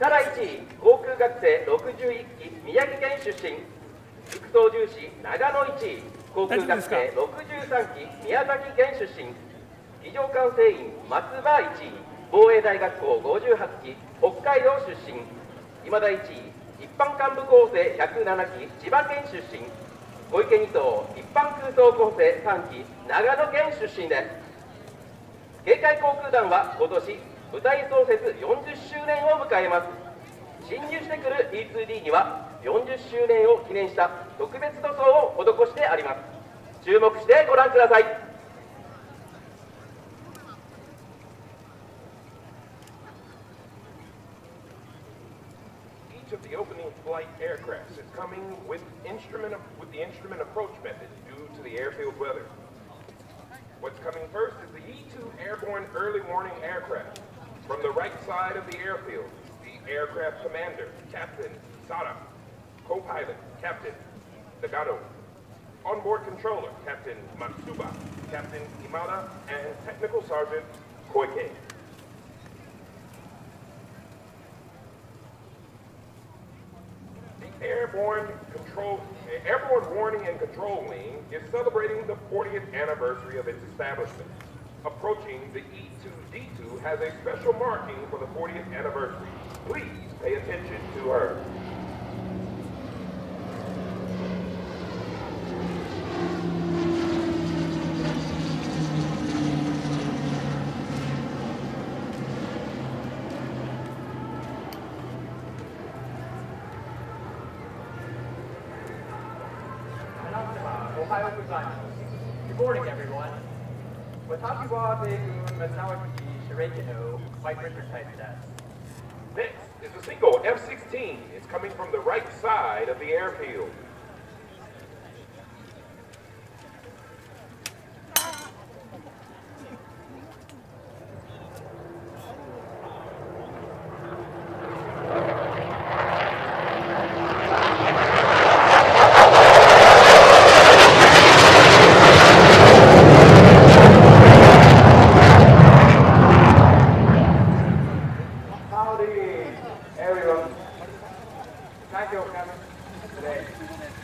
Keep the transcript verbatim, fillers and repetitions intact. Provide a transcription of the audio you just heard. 力いちい航空学生ろくじゅういっき宮城県出身陸東重視長野いちい航空学生ろくじゅうさんき宮崎県出身儀仗艦船員松葉いちい防衛大学校ごじゅうはっき北海道出身今田いちい一般幹部構成ひゃくななき千葉県出身小池にとう一般空想構成さんき長野県出身です警戒航空団は今年部隊創設よんじゅっしゅうねんを迎えます進入してくる イーツーディー にはよんじゅっしゅうねんを記念した特別塗装を施してあります注目してご覧くださいEach of the opening flight aircrafts is coming with instrument with the instrument approach method due to the airfield weather What's coming first is the E two airborne early warning aircraft. From the right side of the airfield, the aircraft commander, Captain Sada, co-pilot, Captain Nagato, onboard controller, Captain Matsuba, Captain Imada, and Technical Sergeant Koike. The airborne control Airborne Warning and Control Wing is celebrating the fortieth anniversary of its establishment. Approaching the E two D two has a special marking for the fortieth anniversary. Please pay attention to her. Good morning, everyone. Watakiwa Begun Masawaki Shirekino, Mike Richard type that. Next is a single F sixteen. It's coming from the right side of the airfield. Everyone, thank you for coming today.